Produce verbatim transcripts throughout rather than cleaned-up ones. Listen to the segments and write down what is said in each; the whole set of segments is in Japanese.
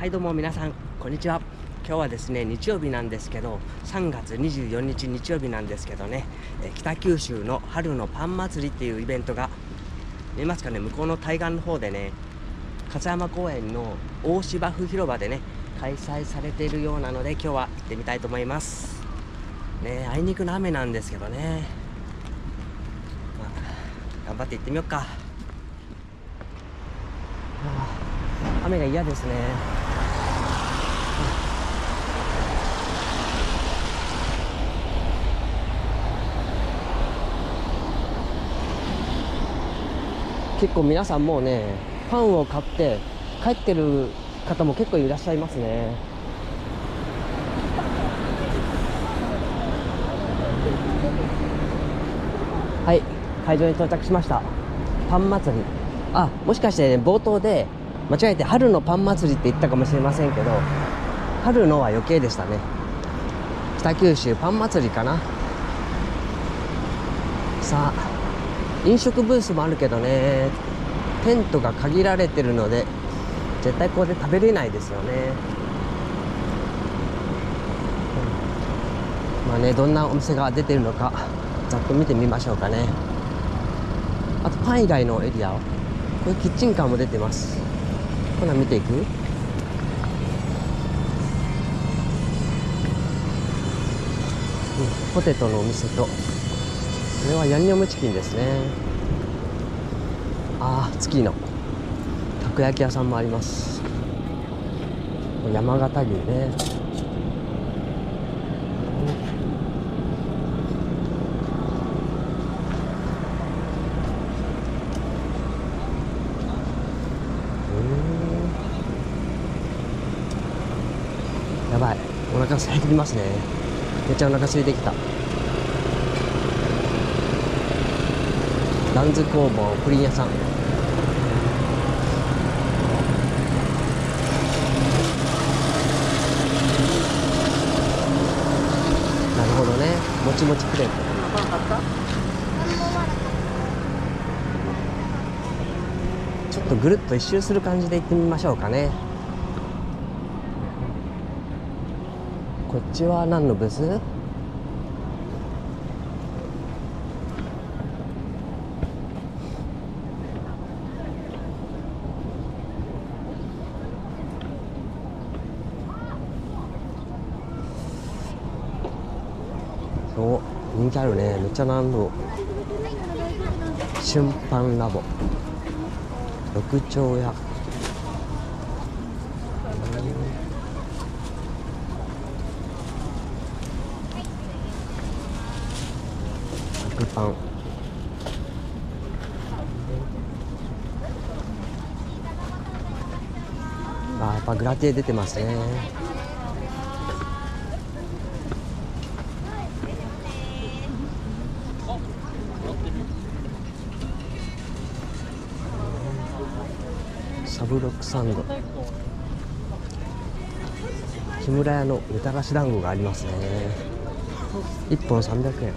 はいどうも皆さんこんにちは。今日はですね日曜日なんですけどさんがつにじゅうよっか日曜日なんですけどね、え北九州の春のパン祭りっていうイベントが見えますかね、向こうの対岸の方でね勝山公園の大芝生広場でね開催されているようなので今日は行ってみたいと思いますね。あいにくの雨なんですけどね、まあ、頑張って行ってみようか。はあ、雨が嫌ですね。結構皆さんもうねパンを買って帰ってる方も結構いらっしゃいますね。はい、会場に到着しました。パン祭り、あ、もしかしてね冒頭で間違えて春のパン祭りって言ったかもしれませんけど春のは余計でしたね。北九州パン祭りかな。さあ飲食ブースもあるけどねテントが限られてるので絶対ここで食べれないですよね、うん、まあねどんなお店が出てるのかざっと見てみましょうかね。あとパン以外のエリア、これキッチンカーも出てます。こんなん見ていく。ポテトのお店とこれはヤンニョムチキンですね。ああ、月のたこ焼き屋さんもあります。山形牛ね。やばい、お腹空いてきますね。めっちゃお腹空いてきた。ダンズ工房、プリン屋さん。なるほどね、もちもちクレープ。ちょっとぐるっと一周する感じで行ってみましょうかね。こっちは何のブース？お、人気あるね。めっちゃ難度。春パンラボ、六丁屋、白パン、あ、やっぱグラティエ出てますね。サブロックサンド、木村屋のみたらし団子がありますね。いっぽんさんびゃくえん。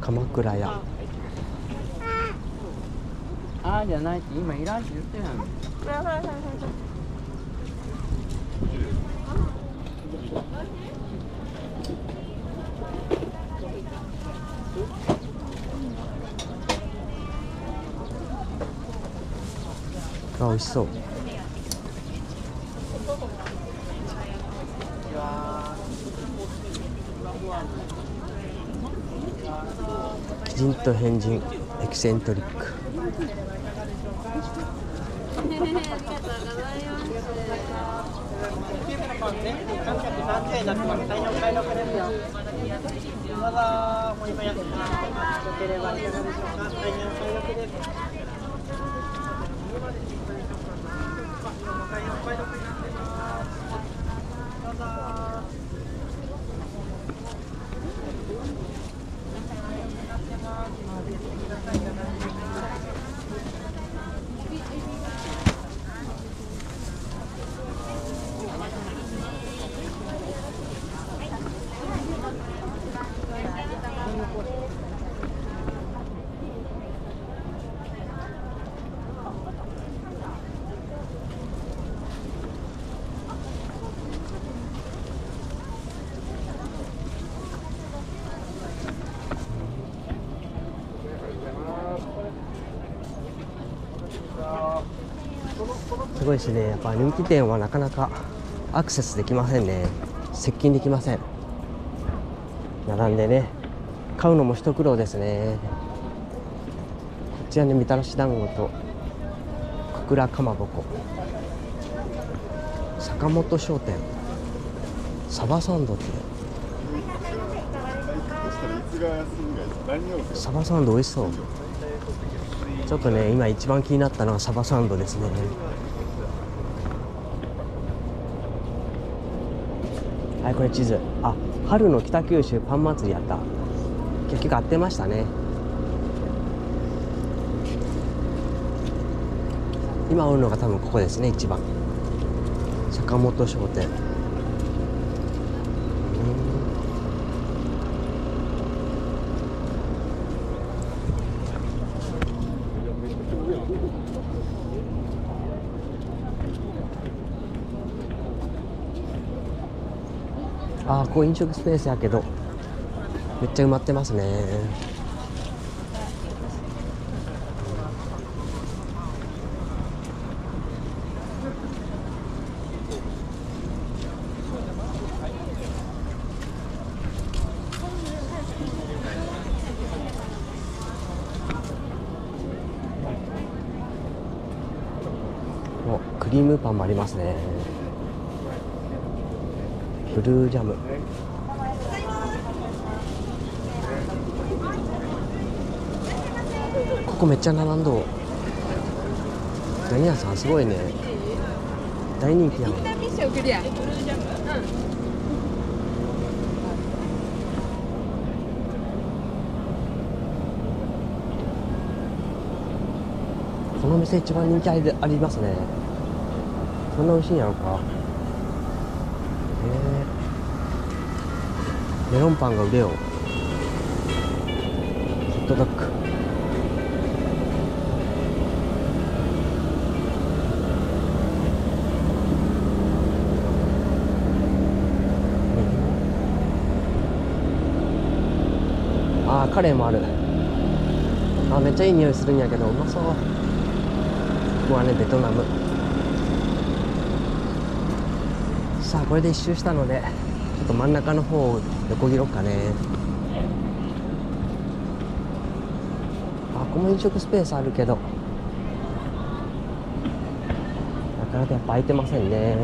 鎌倉屋、ああじゃないって今いらんって言ってないの。あ、美味しそう。奇人と変人、エキセントリック。すごいしね、やっぱ人気店はなかなかアクセスできませんね。接近できません。並んでね買うのも一苦労ですね。こちらね、みたらし団子と小倉かまぼこ、坂本商店、サバサンドってサバサンド美味しそう。ちょっとね今一番気になったのはサバサンドですね。はい、これ地図。あ、春の北九州パン祭りやった。結局合ってましたね。今おるのが多分ここですね、一番。坂本商店、あー、ここ飲食スペースやけどめっちゃ埋まってますね。お、クリームパンもありますね。ブルージャム、ここめっちゃ並んど。何屋さんすごいね、大人気やん。この店一番人気ありますね。こんな美味しいんやろか。メロンパンが売れよう。ホットドッグ、あーカレーもある。あーめっちゃいい匂いするんやけど、うまそう。ここはねベトナム。さあこれで一周したのでちょっと真ん中の方を横切ろうかね。あ、ここも飲食スペースあるけどなかなかやっぱ空いてませんね。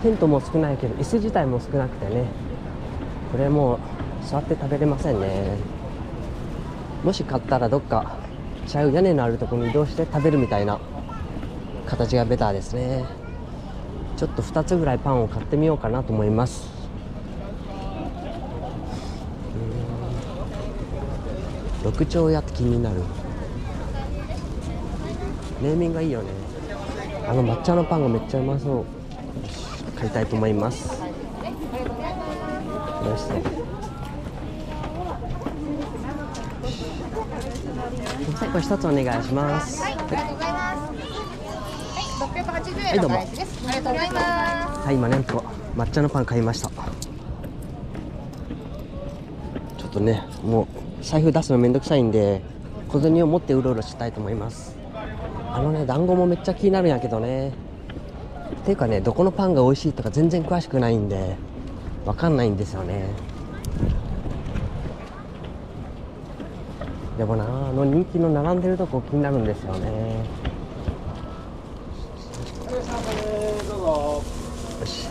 テントも少ないけど椅子自体も少なくてね、これもう座って食べれませんね。もし買ったらどっかちゃう屋根のあるところに移動して食べるみたいな形がベターですね。ちょっとふたつぐらいパンを買ってみようかなと思います。六丁屋って気になる。ネーミングがいいよね。あの抹茶のパンがめっちゃうまそう。買いたいと思います。美味しそう。最後一つお願いします。はい、はい、どうも。はい、今なんと抹茶のパン買いました。ちょっとねもう財布出すのめんどくさいんで小銭を持ってうろうろしたいと思います。あのね団子もめっちゃ気になるんやけどね、っていうかね、どこのパンが美味しいとか全然詳しくないんでわかんないんですよね。でもな、あの人気の並んでるとこ気になるんですよね。よし、す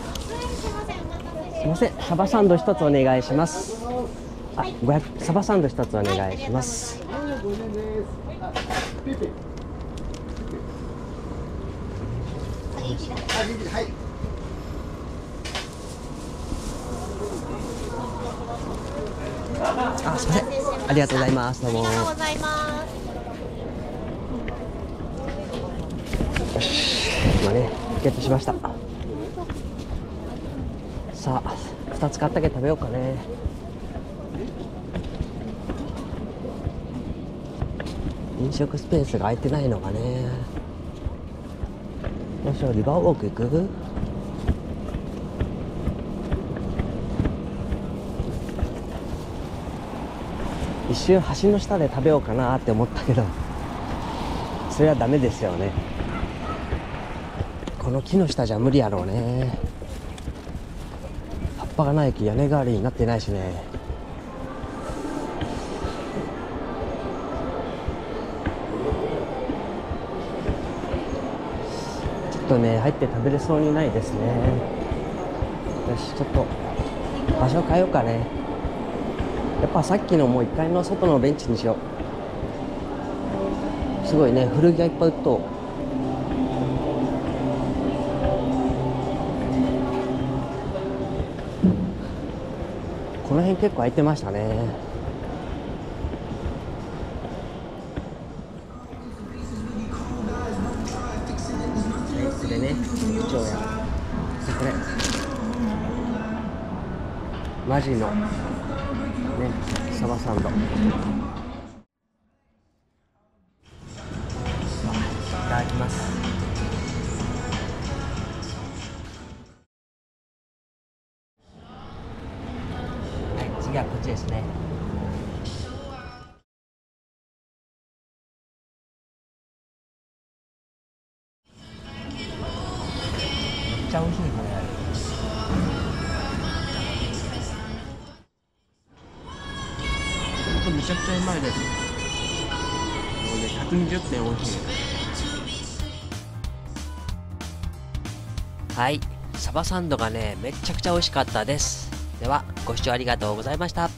いません、サバサンド一つお願いします。あ、ごひゃく、サバサンド一つお願いします。はい、すみません。ありがとうございます。どうも。ありがとうございます。よし、今ね、ゲットしました。さあ、二つ買ったけど食べようかね。飲食スペースが空いてないのがね。どうしよう、リバーウォーク行く？一瞬橋の下で食べようかなって思ったけど、それはダメですよね。この木の下じゃ無理やろうね。葉っぱがない木、屋根代わりになってないしね。ちょっとね、入って食べれそうにないですね。よし、ちょっと場所変えようかね。やっぱさっきのもういっかいの外のベンチにしよう。すごいね、古着がいっぱい売っとこの辺結構空いてましたね。これね、一丁やこれマジのね、サバサンド。いただきます。はい、次はこっちですね。めっちゃ美味しいこれ。めちゃくちゃうまいです。もうね、ひゃくにじゅってん美味しいです。はい、サバサンドがね、めちゃくちゃ美味しかったです。では、ご視聴ありがとうございました。